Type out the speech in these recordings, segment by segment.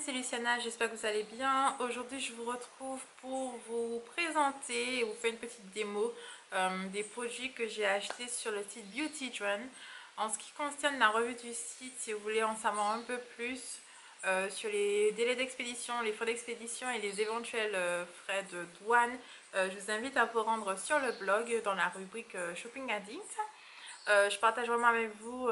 c'est Luciana, j'espère que vous allez bien. Aujourd'hui je vous retrouve pour vous présenter et vous faire une petite démo des produits que j'ai achetés sur le site Beauty Joint. En ce qui concerne la revue du site, si vous voulez en savoir un peu plus sur les délais d'expédition, les frais d'expédition et les éventuels frais de douane, je vous invite à vous rendre sur le blog dans la rubrique Shopping Addict. Je partage vraiment avec vous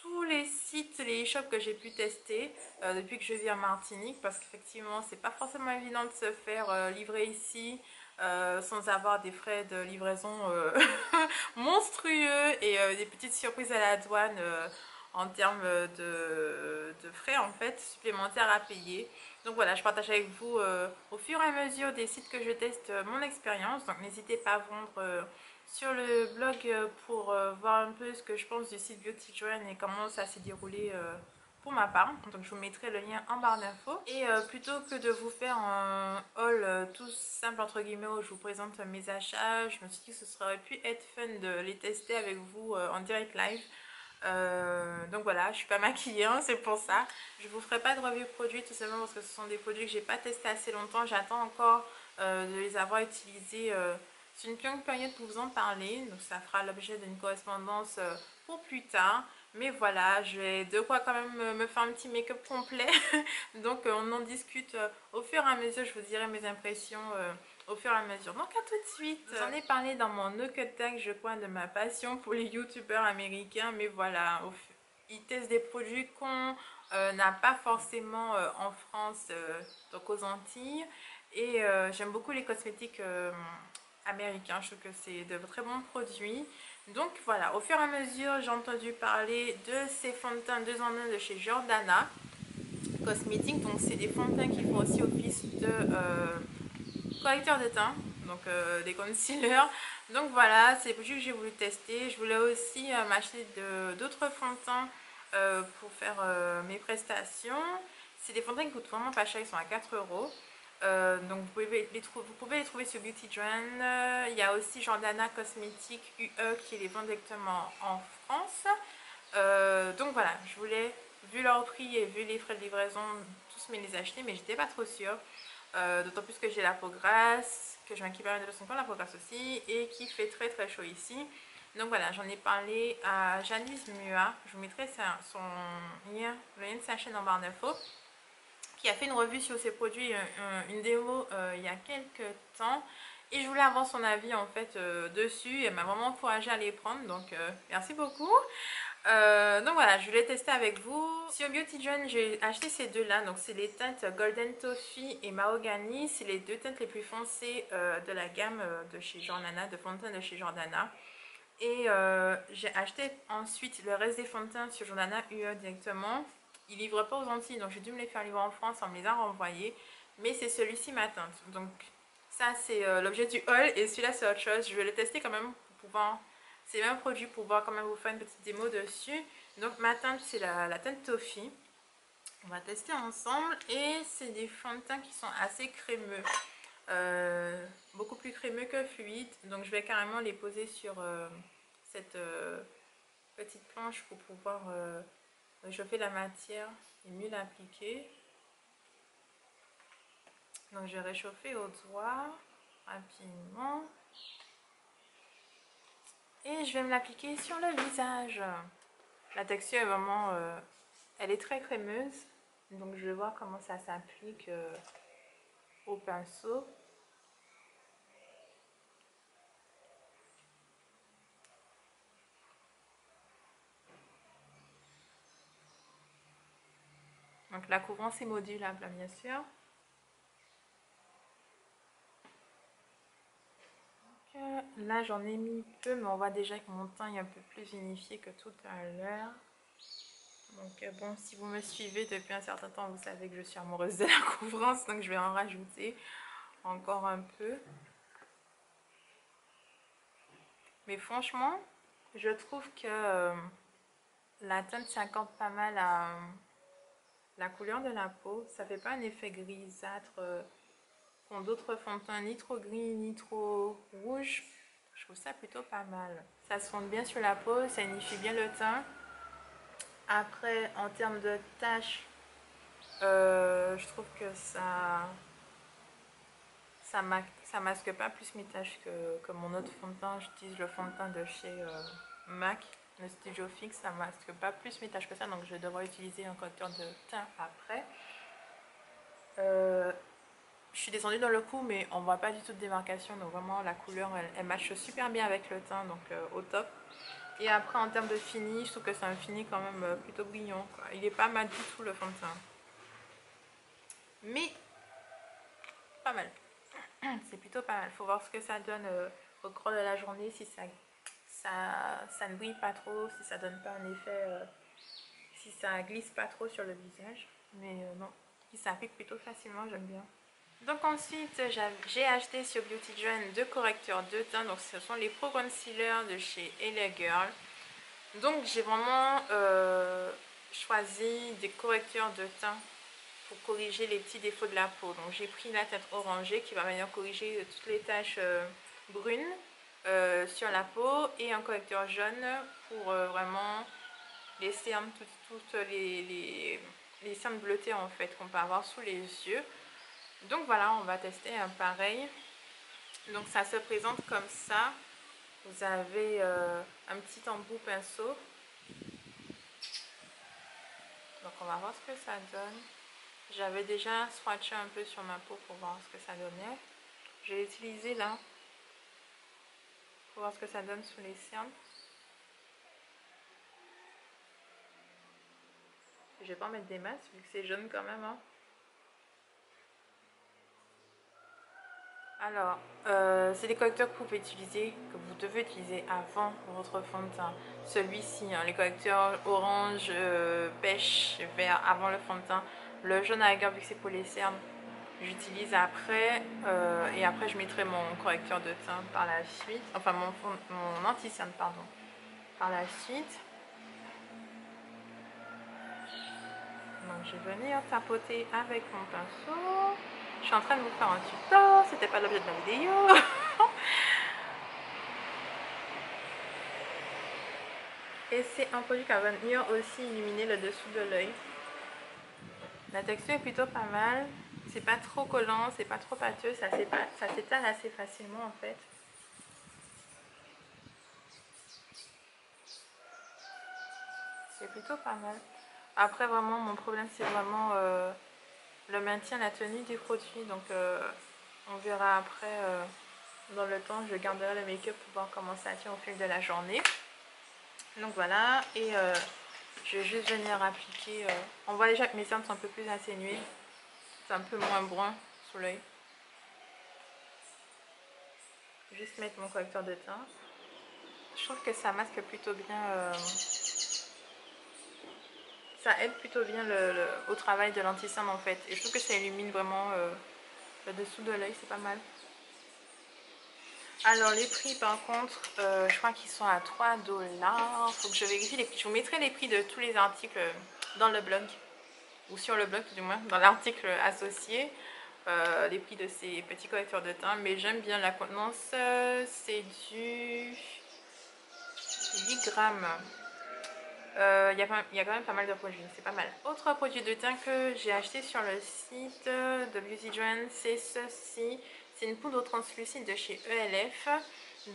tous les sites, les e-shops que j'ai pu tester depuis que je vis en Martinique, parce qu'effectivement c'est pas forcément évident de se faire livrer ici sans avoir des frais de livraison monstrueux et des petites surprises à la douane en termes de frais en fait supplémentaires à payer. Donc voilà, je partage avec vous au fur et à mesure des sites que je teste mon expérience, donc n'hésitez pas à vendre sur le blog pour voir un peu ce que je pense du site Beauty Joint et comment ça s'est déroulé pour ma part. Donc je vous mettrai le lien en barre d'infos. Et plutôt que de vous faire un haul tout simple entre guillemets où je vous présente mes achats, je me suis dit que ce aurait pu être fun de les tester avec vous en direct live. Donc voilà, je suis pas maquillée, hein, c'est pour ça. Je vous ferai pas de revue produit tout simplement parce que ce sont des produits que j'ai pas testé assez longtemps. J'attends encore de les avoir utilisés. C'est une longue période pour vous en parler, donc ça fera l'objet d'une correspondance pour plus tard. Mais voilà, j'ai de quoi quand même me faire un petit make-up complet. Donc on en discute au fur et à mesure, je vous dirai mes impressions au fur et à mesure. Donc à tout de suite. J'en ai parlé dans mon No Cut Tag, je crois, de ma passion pour les youtubeurs américains. Mais voilà, ils testent des produits qu'on n'a pas forcément en France, donc aux Antilles. Et j'aime beaucoup les cosmétiques américain, je trouve que c'est de très bons produits. Donc voilà, au fur et à mesure j'ai entendu parler de ces fonds de teint 2 en 1 de chez Jordana Cosmetics. Donc c'est des fonds de teint qui font aussi office de correcteur de teint, donc des concealers. Donc voilà, c'est les produits que j'ai voulu tester. Je voulais aussi m'acheter d'autres fonds de teint pour faire mes prestations. C'est des fonds de teint qui coûtent vraiment pas cher, ils sont à 4 €. Donc vous pouvez les trouver sur Beauty Joint. Il y a aussi Jordana Cosmetics UE qui les vend directement en France. Donc voilà, je voulais, vu leur prix et vu les frais de livraison, tous me les acheter, mais j'étais pas trop sûre. D'autant plus que j'ai la peau grasse, que je m'inquiète pas mal de son temps, la peau grasse aussi, et qui fait très très chaud ici. Donc voilà, j'en ai parlé à Janice Mua. Je vous mettrai le lien de sa chaîne en barre d'infos. Qui a fait une revue sur ces produits, une démo il y a quelques temps, et je voulais avoir son avis en fait dessus, et elle m'a vraiment encouragée à les prendre, donc merci beaucoup. Donc voilà, je voulais tester avec vous. Sur Beauty Joint, j'ai acheté ces deux là, donc c'est les teintes Golden Toffee et Mahogany, c'est les deux teintes les plus foncées de la gamme de chez Jordana, de fond de teint de chez Jordana. Et j'ai acheté ensuite le reste des fonds de teint sur Jordana UE directement. Ils livrent pas aux Antilles, donc j'ai dû me les faire livrer en France, on me les a renvoyés, mais c'est celui-ci ma teinte. Donc ça c'est l'objet du haul, et celui-là c'est autre chose. Je vais le tester quand même pour voir, c'est le même produit, pour voir quand même, vous faire une petite démo dessus. Donc ma teinte c'est la teinte Toffee, on va tester ensemble. Et c'est des fonds de teint qui sont assez crémeux, beaucoup plus crémeux que fluide, donc je vais carrément les poser sur cette petite planche pour pouvoir réchauffer la matière et mieux l'appliquer. Donc je vais réchauffer au doigt rapidement et je vais me l'appliquer sur le visage. La texture est vraiment elle est très crémeuse, donc je vais voir comment ça s'applique au pinceau. Donc la couvrance est modulable, bien sûr. Donc, là j'en ai mis peu, mais on voit déjà que mon teint est un peu plus unifié que tout à l'heure. Donc bon, si vous me suivez depuis un certain temps, vous savez que je suis amoureuse de la couvrance, donc je vais en rajouter encore un peu. Mais franchement, je trouve que la teinte s'accorde pas mal à la couleur de la peau. Ça fait pas un effet grisâtre qu'ont d'autres fonds de teint, ni trop gris ni trop rouge. Je trouve ça plutôt pas mal. Ça se fonde bien sur la peau, ça unifie bien le teint. Après en termes de taches, Je trouve que ça masque pas plus mes taches que mon autre fond de teint. J'utilise le fond de teint de chez MAC, le Studio Fix. Ça masque pas plus mes taches que ça, donc je devrais utiliser un correcteur de teint après. Je suis descendue dans le cou, mais on voit pas du tout de démarcation, donc vraiment la couleur elle matche super bien avec le teint, donc au top. Et après en termes de fini, je trouve que c'est un fini quand même plutôt brillant, quoi. Il est pas mal du tout le fond de teint, mais pas mal. C'est plutôt pas mal. Faut voir ce que ça donne au cours de la journée, si ça ne brille pas trop, si ça donne pas un effet, si ça glisse pas trop sur le visage. Mais non, il s'applique plutôt facilement, j'aime bien. Donc ensuite, j'ai acheté sur Beauty Joint deux correcteurs de teint. Donc ce sont les Pro Concealer de chez LA Girl. Donc j'ai vraiment choisi des correcteurs de teint pour corriger les petits défauts de la peau. Donc j'ai pris la teinte orangée qui va venir corriger toutes les taches brunes sur la peau, et un correcteur jaune pour vraiment les cernes, toutes les cernes bleutées en fait qu'on peut avoir sous les yeux. Donc voilà, on va tester un pareil. Donc ça se présente comme ça. Vous avez un petit embout pinceau. Donc on va voir ce que ça donne. J'avais déjà swatché un peu sur ma peau pour voir ce que ça donnait. J'ai utilisé là pour voir ce que ça donne sous les cernes. Je vais pas en mettre des masses vu que c'est jaune quand même, hein. Alors, c'est des correcteurs que vous pouvez utiliser, que vous devez utiliser avant votre fond de teint. Celui-ci, hein, les correcteurs orange, pêche, vert avant le fond de teint. Le jaune à la rigueur, vu que c'est pour les cernes, j'utilise après. Et après, je mettrai mon correcteur de teint par la suite. Enfin, mon anti-cerne, pardon, par la suite. Donc, je vais venir tapoter avec mon pinceau. Je suis en train de vous faire un tuto, c'était pas l'objet de la vidéo. Et c'est un produit qui va venir aussi illuminer le dessous de l'œil. La texture est plutôt pas mal. C'est pas trop collant, c'est pas trop pâteux, ça s'étale assez facilement en fait. C'est plutôt pas mal. Après vraiment mon problème c'est vraiment... le maintien, la tenue des produits, donc on verra après dans le temps. Je garderai le make-up pour voir comment ça tient au fil de la journée. Donc voilà, et je vais juste venir appliquer. On voit déjà que mes cernes sont un peu plus atténuées, c'est un peu moins brun sous l'œil. Juste mettre mon correcteur de teint. Je trouve que ça masque plutôt bien. Ça aide plutôt bien au travail de l'anti-cerne en fait. Et je trouve que ça illumine vraiment le dessous de l'œil, c'est pas mal. Alors les prix par contre, je crois qu'ils sont à 3 $. Faut que je vérifie les prix. Je vous mettrai les prix de tous les articles dans le blog. Ou sur le blog tout du moins, dans l'article associé. Les prix de ces petits correcteurs de teint. Mais j'aime bien la contenance. C'est du 8 grammes. Il y a quand même pas mal de produits, c'est pas mal. Autre produit de teint que j'ai acheté sur le site de Beauty Joint, c'est ceci. C'est une poudre translucide de chez ELF.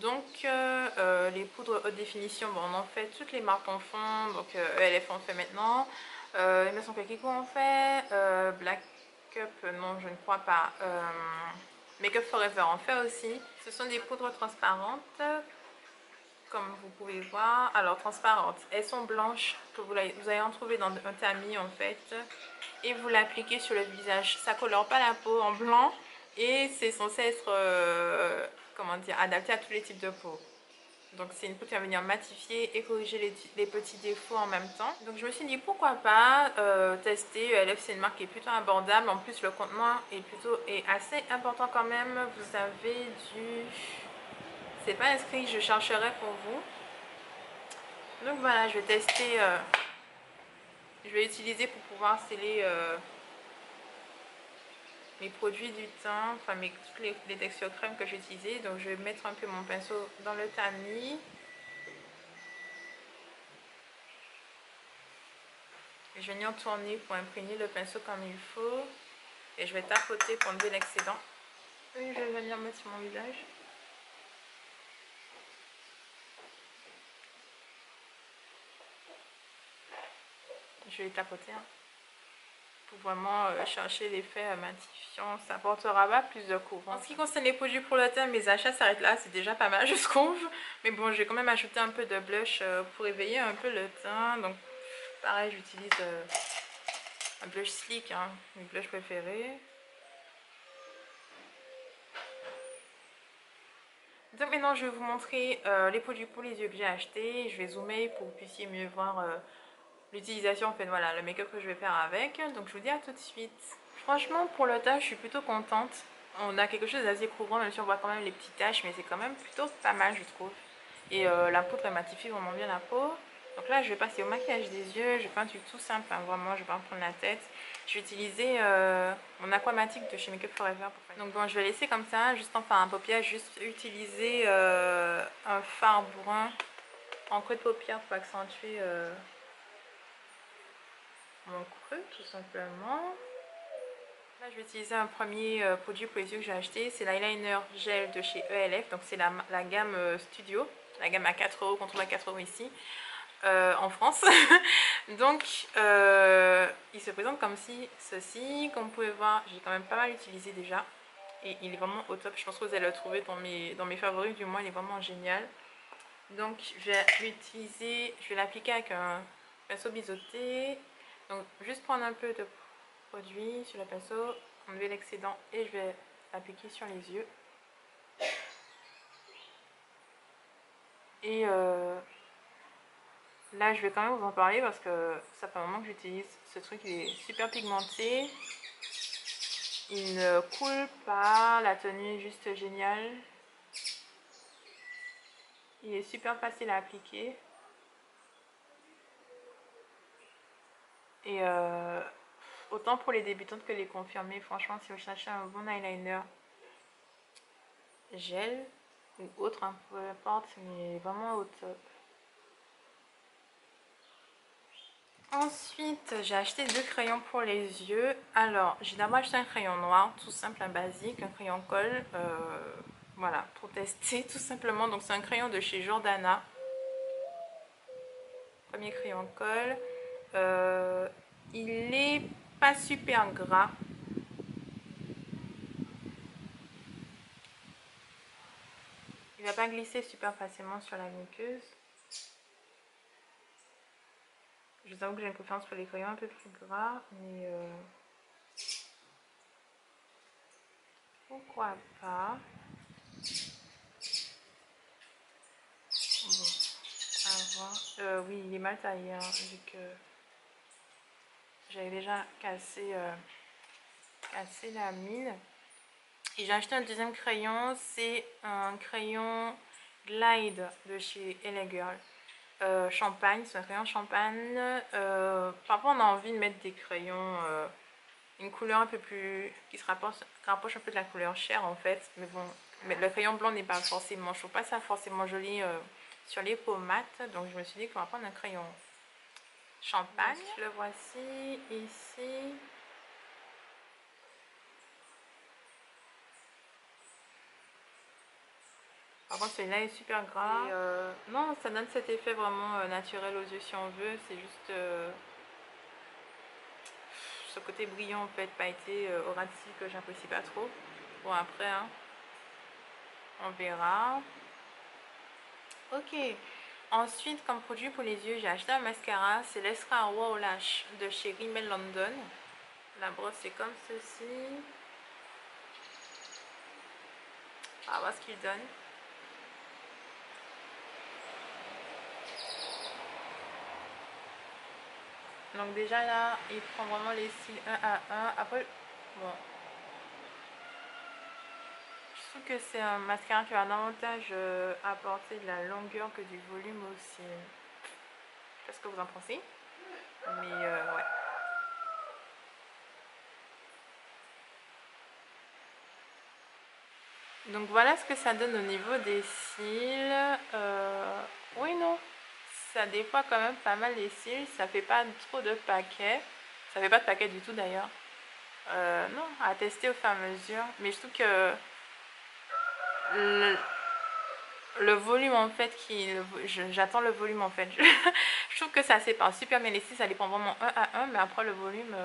Donc les poudres haute définition, bon, on en fait, toutes les marques en font. Donc ELF en fait maintenant, il me semble que Kiko en fait, Black Up, non je ne crois pas, Makeup Forever en fait aussi. Ce sont des poudres transparentes comme vous pouvez voir, alors transparentes, elles sont blanches, que vous allez en trouver dans un tamis en fait, et vous l'appliquez sur le visage, ça colore pas la peau en blanc, et c'est censé être, comment dire, adapté à tous les types de peau. Donc c'est une poudre qui va venir matifier et corriger les petits défauts en même temps. Donc je me suis dit pourquoi pas tester. ELF c'est une marque qui est plutôt abordable, en plus le contenant est assez important quand même. Vous avez du... c'est pas inscrit, je chercherai pour vous. Donc voilà, je vais tester, je vais utiliser pour pouvoir sceller mes produits du teint, enfin toutes les textures crème que j'ai utilisées. Donc je vais mettre un peu mon pinceau dans le tamis. Et je vais venir tourner pour imprégner le pinceau comme il faut. Et je vais tapoter pour enlever l'excédent. Et je vais venir mettre sur mon visage. Je vais tapoter hein, pour vraiment chercher l'effet matifiant. Ça apportera pas plus de courbes. En ce qui concerne les produits pour le teint, mes achats s'arrêtent là. C'est déjà pas mal, je trouve. Mais bon, j'ai quand même ajouté un peu de blush pour éveiller un peu le teint. Donc pareil, j'utilise un blush slick, hein, mes blushs préférés. Donc maintenant, je vais vous montrer les produits pour les yeux que j'ai achetés. Je vais zoomer pour que vous puissiez mieux voir l'utilisation, en fait, voilà, le make-up que je vais faire avec. Donc je vous dis à tout de suite. Franchement, pour le teint, je suis plutôt contente. On a quelque chose d'assez couvrant, même si on voit quand même les petites taches, mais c'est quand même plutôt pas mal, je trouve. Et la poudre, elle matifie vraiment bien la peau. Donc là, je vais passer au maquillage des yeux. Je fais un truc tout simple, hein, vraiment, je vais pas me prendre la tête. Je vais utiliser mon aquamatique de chez Makeup Forever. Donc bon, je vais laisser comme ça, juste en faire un paupière, juste utiliser un fard brun en creux de paupière pour accentuer mon creux, tout simplement. Là, je vais utiliser un premier produit pour les yeux que j'ai acheté. C'est l'eyeliner gel de chez ELF. Donc c'est la gamme Studio, la gamme à 4 € contre la 4 € ici. En France. Donc il se présente comme ceci, comme vous pouvez voir. J'ai quand même pas mal utilisé déjà et il est vraiment au top. Je pense que vous allez le trouver dans mes favoris, du moins il est vraiment génial. Donc je vais l'appliquer avec un pinceau biseauté. Donc juste prendre un peu de produit sur le pinceau, enlever l'excédent et je vais l'appliquer sur les yeux. Et là, je vais quand même vous en parler parce que ça fait un moment que j'utilise ce truc. Il est super pigmenté. Il ne coule pas. La tenue est juste géniale. Il est super facile à appliquer. Et autant pour les débutantes que les confirmées, franchement, si vous cherchez un bon eyeliner gel ou autre, hein, peu importe, mais vraiment au top. Ensuite, j'ai acheté 2 crayons pour les yeux. Alors, j'ai d'abord acheté un crayon noir, tout simple, un basique, un crayon colle, voilà, pour tester tout simplement. Donc, c'est un crayon de chez Jordana. Premier crayon colle. Il est pas super gras. Il va pas glisser super facilement sur la muqueuse. Je vous avoue que j'ai une préférence pour les crayons un peu plus gras, mais pourquoi pas. Bon, à voir. Oui, il est mal taillé, hein, vu que j'avais déjà cassé la mine. Et j'ai acheté un deuxième crayon, c'est un crayon Glide de chez LA Girl. Champagne, c'est un crayon champagne. Parfois on a envie de mettre des crayons une couleur un peu plus qui se rapproche un peu de la couleur chair en fait, mais bon, mais le crayon blanc n'est pas forcément, je trouve pas ça forcément joli sur les peaux mates, donc je me suis dit qu'on va prendre un crayon champagne. Donc, le voici ici. Par contre celui-là est super gras. Et non, ça donne cet effet vraiment naturel aux yeux si on veut. C'est juste ce côté brillant en fait, pailleté, aura de cils que j'apprécie pas trop. Bon après, hein, on verra. Ok. Ensuite, comme produit pour les yeux, j'ai acheté un mascara. C'est l'escarpe Wow Lash de chez Rimmel London. La brosse c'est comme ceci. On va voir ce qu'il donne. Donc déjà là, il prend vraiment les cils un à un. Après, bon, je trouve que c'est un mascara qui va davantage apporter de la longueur que du volume aussi. Je sais pas ce que vous en pensez, mais ouais. Donc voilà ce que ça donne au niveau des cils. Oui, non, ça déploie quand même pas mal les cils, ça fait pas trop de paquets, ça fait pas de paquets du tout d'ailleurs. Non, à tester au fur et à mesure, mais je trouve que le volume en fait, j'attends le volume en fait, je trouve que ça sépare super bien les cils, ça dépend vraiment un à un, mais après le volume...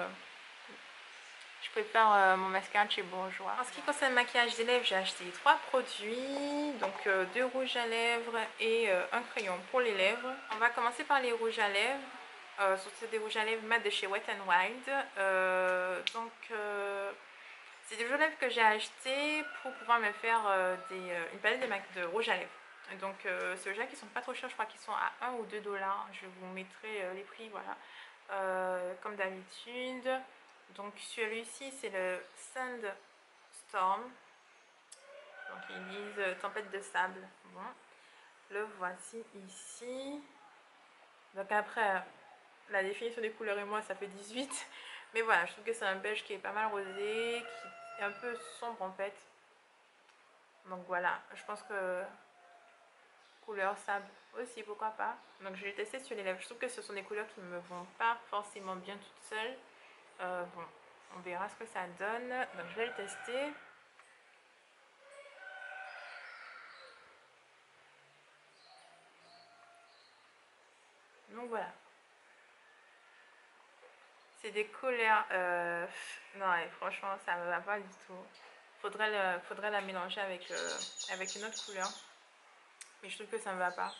Je prépare mon mascara chez Bourjois. En ce qui concerne le maquillage des lèvres, j'ai acheté 3 produits. Donc 2 rouges à lèvres et un crayon pour les lèvres. On va commencer par les rouges à lèvres. Surtout des rouges à lèvres mat de chez Wet n Wild. C'est des rouges à lèvres que j'ai acheté pour pouvoir me faire une palette de rouges à lèvres. Donc ces rouges à lèvres qui sont pas trop chers, je crois qu'ils sont à 1 ou 2 $. Je vous mettrai les prix, voilà. Comme d'habitude. Donc celui-ci c'est le Sandstorm, donc ils disent tempête de sable, bon. Le voici ici, donc après la définition des couleurs et moi ça fait 18, mais voilà je trouve que c'est un beige qui est pas mal rosé, qui est un peu sombre en fait, donc voilà je pense que couleur sable aussi pourquoi pas, donc je vais tester sur les lèvres, je trouve que ce sont des couleurs qui ne me vont pas forcément bien toutes seules. Bon, on verra ce que ça donne. Donc, je vais le tester. Donc, voilà. C'est des couleurs... non, ouais, franchement, ça ne me va pas du tout. Faudrait la mélanger avec une autre couleur. Mais je trouve que ça ne me va pas.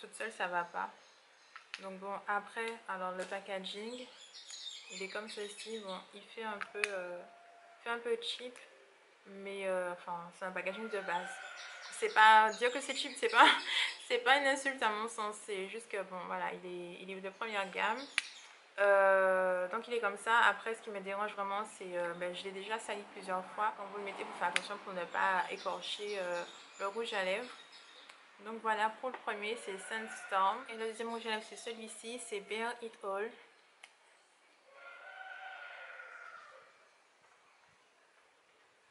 Toute seule, ça ne va pas. Donc, bon, après, alors le packaging... Il est comme ceci, bon, il fait un peu cheap, mais enfin, c'est un packaging de base. C'est pas dire que c'est cheap, c'est pas une insulte à mon sens, c'est juste que bon, voilà, il est de première gamme. Donc il est comme ça. Après, ce qui me dérange vraiment, c'est ben, je l'ai déjà sali plusieurs fois. Quand vous le mettez, vous faites attention pour ne pas écorcher le rouge à lèvres. Donc voilà, pour le premier, c'est Sandstorm. Et le deuxième rouge à lèvres, c'est celui-ci, c'est Bear It All.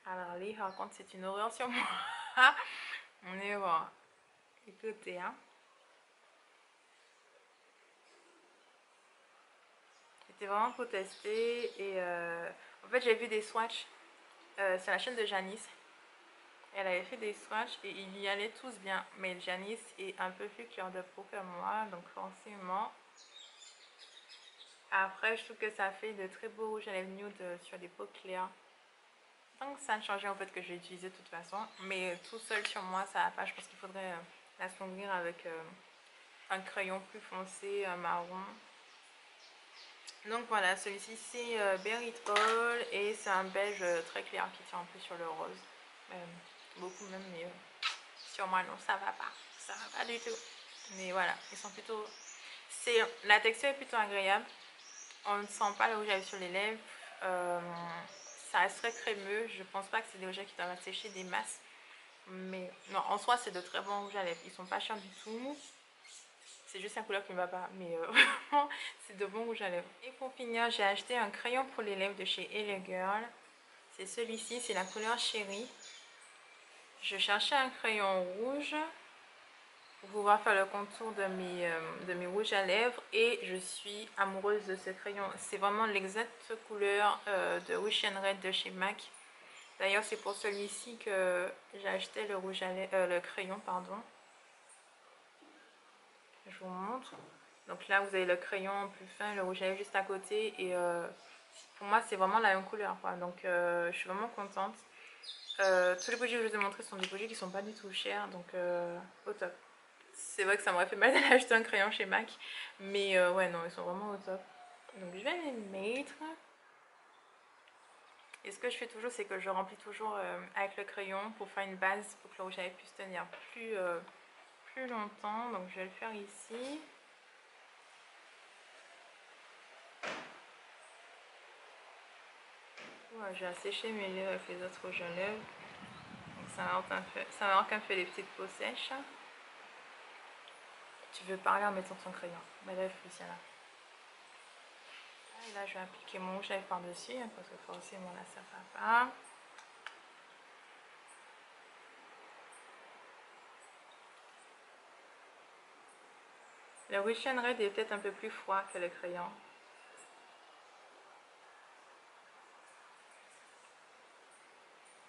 Alors lui, par contre, c'est une horreur sur moi. On est bon. Écoutez, hein. C'était vraiment pour tester. Et en fait, j'ai vu des swatchs sur la chaîne de Janice. Elle avait fait des swatchs et ils y allaient tous bien. Mais Janice est un peu plus clair de peau que moi. Donc forcément. Après, je trouve que ça fait de très beaux rouges à lèvres nude sur des peaux claires. Donc ça a changé en fait que j'ai utilisé de toute façon, mais tout seul sur moi ça va pas, je pense qu'il faudrait l'assombrir avec un crayon plus foncé, un marron. Donc voilà, celui-ci c'est Berry Troll et c'est un beige très clair qui tient un peu sur le rose, beaucoup même, mais sur moi non ça va pas du tout, mais voilà, ils sont plutôt... La texture est plutôt agréable, on ne sent pas le rouge à lèvres sur les lèvres. Ça reste très crémeux, je pense pas que c'est des rouges à lèvres qui doivent sécher des masses, mais non, en soi c'est de très bons rouges à lèvres, ils sont pas chers du tout, c'est juste la couleur qui me va pas, mais vraiment c'est de bons rouges à lèvres. Et pour finir, j'ai acheté un crayon pour les lèvres de chez LA Girl, c'est celui-ci, c'est la couleur Chérie. Je cherchais un crayon rouge pour pouvoir faire le contour de mes rouges à lèvres et je suis amoureuse de ce crayon. C'est vraiment l'exacte couleur de Wish and Red de chez MAC. D'ailleurs c'est pour celui-ci que j'ai acheté le rouge à lèvres, le crayon pardon. Je vous montre. Donc là vous avez le crayon plus fin, le rouge à lèvres juste à côté et pour moi c'est vraiment la même couleur quoi. Donc je suis vraiment contente. Tous les produits que je vous ai montrés sont des produits qui sont pas du tout chers, donc au top. C'est vrai que ça m'aurait fait mal d'aller acheter un crayon chez MAC. Mais ouais, non, ils sont vraiment au top. Donc je vais les mettre. Et ce que je fais toujours, c'est que je remplis toujours avec le crayon pour faire une base pour que le rouge à lèvres puisse tenir plus longtemps. Donc je vais le faire ici. Ouais, j'ai asséché mes lèvres avec les autres rouges à lèvres. Donc ça m'a encore fait des petites peaux sèches. Tu veux parler en mettant ton crayon. Bref, Luciana. Et là, je vais appliquer mon rouge à lèvres par-dessus, hein, parce que forcément, là, ça ne va pas. Le Wish and Red est peut-être un peu plus froid que le crayon.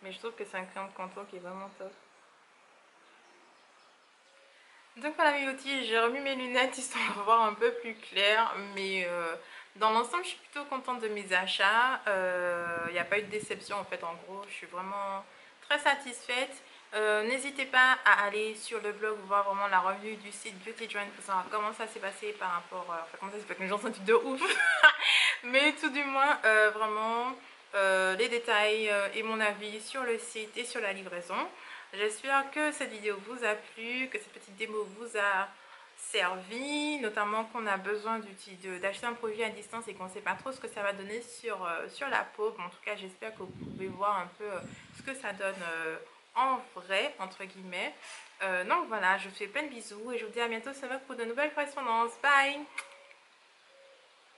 Mais je trouve que c'est un crayon de contour qui est vraiment top. Donc voilà mes outils, j'ai remis mes lunettes histoire de voir un peu plus clair. Mais dans l'ensemble, je suis plutôt contente de mes achats. Il n'y a pas eu de déception en fait. En gros, je suis vraiment très satisfaite. N'hésitez pas à aller sur le blog voir vraiment la revue du site Beauty Joint pour savoir comment ça s'est passé par rapport... enfin, comment ça s'est passé, que les gens sont de ouf. Mais tout du moins, vraiment... les détails et mon avis sur le site et sur la livraison. J'espère que cette vidéo vous a plu, que cette petite démo vous a servi, notamment qu'on a besoin d'acheter un produit à distance et qu'on ne sait pas trop ce que ça va donner sur, sur la peau. Bon, en tout cas, j'espère que vous pouvez voir un peu ce que ça donne en vrai, entre guillemets. Donc voilà, je vous fais plein de bisous et je vous dis à bientôt pour de nouvelles correspondances. Bye!